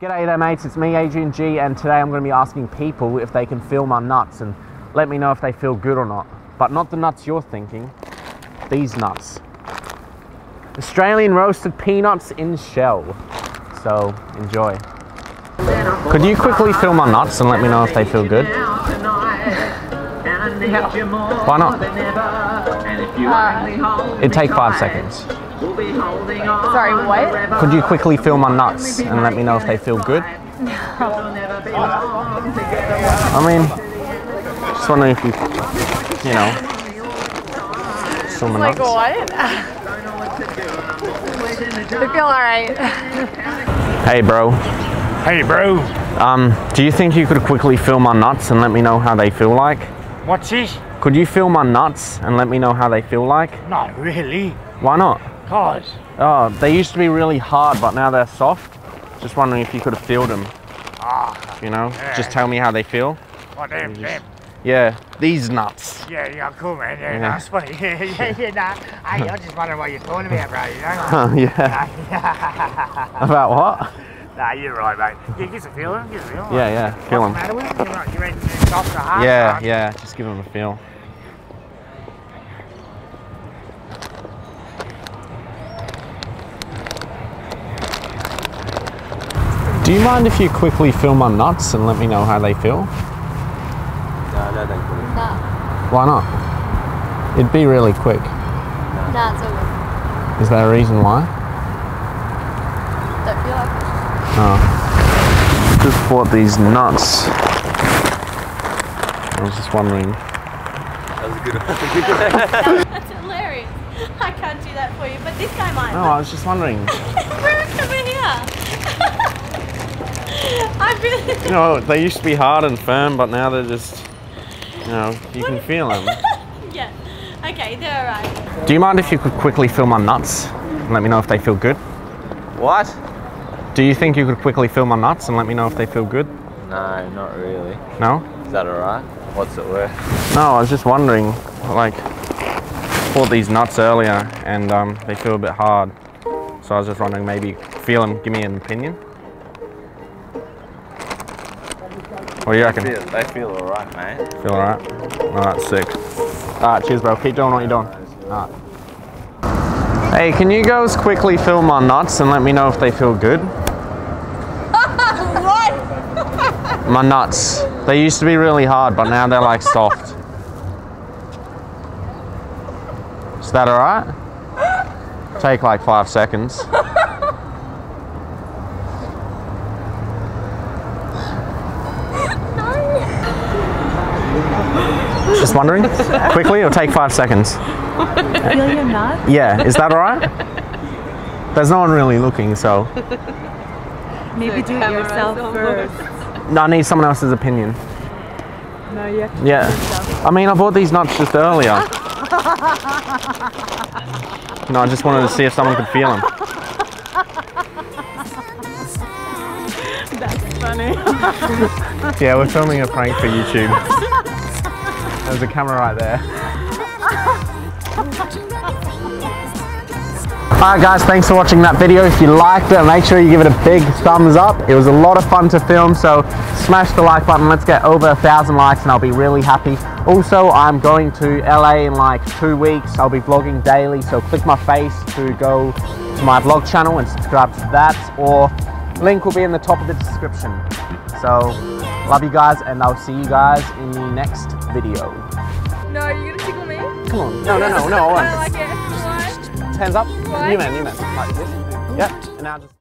G'day there mates, it's me Adrian Gee, and today I'm going to be asking people if they can feel my nuts and let me know if they feel good or not. But not the nuts you're thinking, these nuts. Australian roasted peanuts in shell. So, enjoy. Could you quickly feel my nuts and let me know if they feel good? No. Why not? It'd take 5 seconds. Sorry, what? Could you quickly feel my nuts and let me know if they feel good? No. I mean, just wondering if you know, feel my nuts. Like what? They feel alright. Hey bro. Hey bro. Do you think you could quickly feel my nuts and let me know how they feel like? What's this? Could you feel my nuts and let me know how they feel like? Not really. Why not? Cause. Oh, they used to be really hard, but now they're soft. Just wondering if you could have filled them. Ah. You know, yeah. Just tell me how they feel. What, them? Yeah, these nuts. Yeah, yeah, cool, man. Yeah, yeah. That's funny. Yeah, nah. Hey, I just wondering what you're talking about, bro, you know? Yeah. About what? Nah, you're right, mate. Yeah, give us a feel, Yeah, like, yeah, feel them. What's the matter with them? You ready to soft or hard? Yeah, hard? Yeah, just give them a feel. Do you mind if you quickly feel my nuts and let me know how they feel? No, no, thank you. No. Why not? It'd be really quick. No, it's all good. Is there a reason why? Don't feel like it. Oh. Just bought these nuts. I was just wondering. That was a good one. That's hilarious. I can't do that for you, but this guy might. No, I was just wondering. We're coming here. You know, they used to be hard and firm, but now they're just, you know, you can feel them. Yeah. Okay, they're alright. Do you mind if you could quickly feel my nuts and let me know if they feel good? What? Do you think you could quickly feel my nuts and let me know if they feel good? No, not really. No? Is that alright? What's it worth? No, I was just wondering, like, I bought these nuts earlier and they feel a bit hard. So I was just wondering, maybe feel them, give me an opinion. What do you reckon? They feel alright, mate. Feel alright? Alright, sick. Alright, cheers bro. Keep doing what you're doing. Alright. Hey, can you girls quickly film my nuts and let me know if they feel good? What? My nuts. They used to be really hard, but now they're like soft. Is that alright? Take like 5 seconds. Just wondering, quickly, it'll take 5 seconds. Feel your nuts? Yeah, is that alright? There's no one really looking, so. Maybe do it yourself first. No, I need someone else's opinion. No, you have to do it yourself. I mean, I bought these nuts just earlier. No, I just wanted to see if someone could feel them. That's funny. Yeah, we're filming a prank for YouTube. There's a camera right there. Alright guys, thanks for watching that video. If you liked it, make sure you give it a big thumbs up. It was a lot of fun to film, so smash the like button. Let's get over 1,000 likes and I'll be really happy. Also, I'm going to LA in like 2 weeks. I'll be vlogging daily, so click my face to go to my vlog channel and subscribe to that, or link will be in the top of the description. So, love you guys, and I'll see you guys in the next video. No, are you gonna tickle me? Come on. No. I like it. Hands up. What? You man. Like this. Yeah. And now just.